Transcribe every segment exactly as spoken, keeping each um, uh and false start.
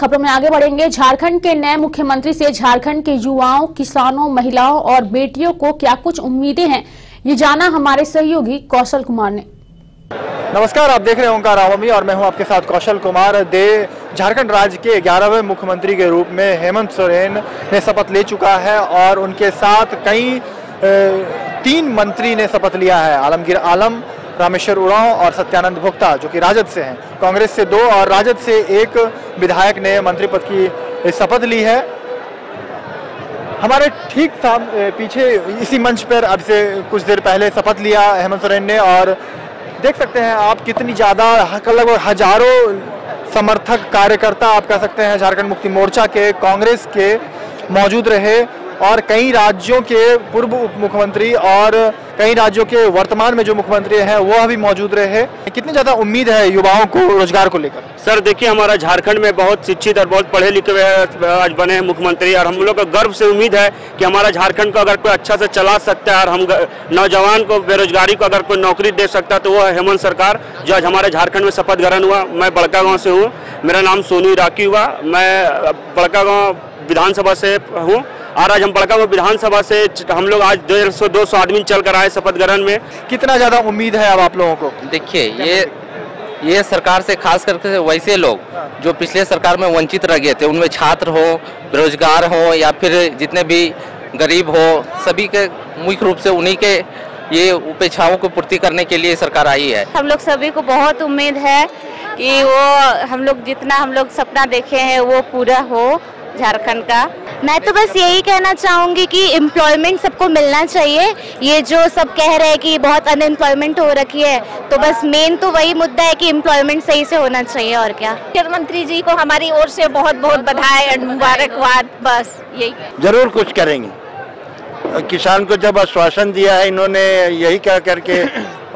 खबरों में आगे बढ़ेंगे। झारखंड के नए मुख्यमंत्री से झारखंड के युवाओं, किसानों, महिलाओं और बेटियों को क्या कुछ उम्मीदें हैं, ये जाना हमारे सहयोगी कौशल कुमार ने। नमस्कार, आप देख रहे हैं ओंकार अवामी और मैं हूं आपके साथ कौशल कुमार। दे झारखंड राज्य के ग्यारहवें मुख्यमंत्री के रूप में हेमंत सोरेन ने शपथ ले चुका है और उनके साथ कई तीन मंत्री ने शपथ लिया है। आलमगीर आलम, रामेश्वर उरांव और सत्यानंद भक्ता जो कि राजद से हैं, कांग्रेस से दो और राजद से एक विधायक ने मंत्री पद की शपथ ली है। हमारे ठीक पीछे इसी मंच पर अब से कुछ देर पहले शपथ लिया हेमंत सोरेन ने और देख सकते हैं आप कितनी ज़्यादा लगभग हजारों समर्थक कार्यकर्ता आप कह सकते हैं झारखंड मुक्ति मोर्चा के, कांग्रेस के मौजूद रहे और कई राज्यों के पूर्व उप मुख्यमंत्री और कई राज्यों के वर्तमान में जो मुख्यमंत्री हैं वह भी मौजूद रहे। कितनी ज़्यादा उम्मीद है युवाओं को रोजगार को लेकर? सर देखिए, हमारा झारखंड में बहुत शिक्षित और बहुत पढ़े लिखे हुए आज बने हैं मुख्यमंत्री और हम लोग को गर्व से उम्मीद है कि हमारा झारखंड को अगर कोई अच्छा से चला सकता है और हम नौजवान को बेरोजगारी को अगर कोई नौकरी दे सकता है तो वो है हेमंत सरकार, जो आज हमारे झारखंड में शपथ ग्रहण हुआ। मैं बड़का गाँव से हूँ, मेरा नाम सोनू इराकी हुआ, मैं बड़का गाँव विधानसभा से हूँ और आज हम बड़का गाँव विधानसभा से हम लोग आज डेढ़ सौ दो सौ आदमी चल कर आए शपथ ग्रहण में। कितना ज़्यादा उम्मीद है अब आप लोगों को? देखिए, ये ये सरकार से खास करके वैसे लोग जो पिछले सरकार में वंचित रह गए थे, उनमें छात्र हो, बेरोजगार हो या फिर जितने भी गरीब हो, सभी के मुख्य रूप से उन्हीं के ये उपेक्षाओं को पूर्ति करने के लिए सरकार आई है। हम लोग सभी को बहुत उम्मीद है कि वो हम लोग जितना हम लोग सपना देखे हैं वो पूरा हो झारखंड का। मैं तो बस यही कहना चाहूँगी कि एम्प्लॉयमेंट सबको मिलना चाहिए। ये जो सब कह रहे हैं कि बहुत अनएम्प्लॉयमेंट हो रखी है, तो बस मेन तो वही मुद्दा है कि एम्प्लॉयमेंट सही से होना चाहिए। और क्या, मुख्यमंत्री जी को हमारी ओर से बहुत बहुत बधाई और मुबारकबाद। बस यही, जरूर कुछ करेंगे। किसान को जब आश्वासन दिया है इन्होंने, यही कह करके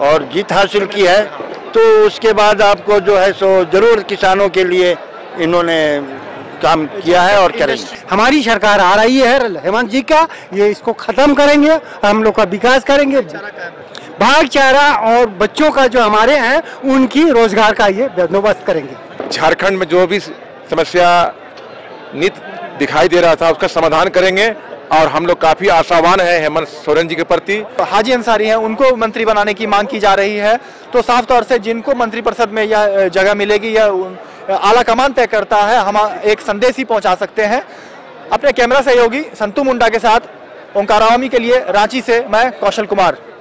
और जीत हासिल की है, तो उसके बाद आपको जो है सो जरूर किसानों के लिए इन्होंने काम किया है और करेंगे। हमारी सरकार आ रही है हेमंत जी का, ये इसको खत्म करेंगे, हम लोग का विकास करेंगे, भागचारा और बच्चों का जो हमारे हैं उनकी रोजगार का ये बंदोबस्त करेंगे। झारखंड में जो भी समस्या नित्य दिखाई दे रहा था उसका समाधान करेंगे और हम लोग काफी आशावान है हेमंत सोरेन जी के प्रति। हाजी अंसारी हैं, उनको मंत्री बनाने की मांग की जा रही है, तो साफ तौर से जिनको मंत्रिपरिषद में यह जगह मिलेगी या आला कमान तय करता है, हम एक संदेश ही पहुंचा सकते हैं। अपने कैमरा सहयोगी संतू मुंडा के साथ ओंकार अवामी के लिए रांची से मैं कौशल कुमार।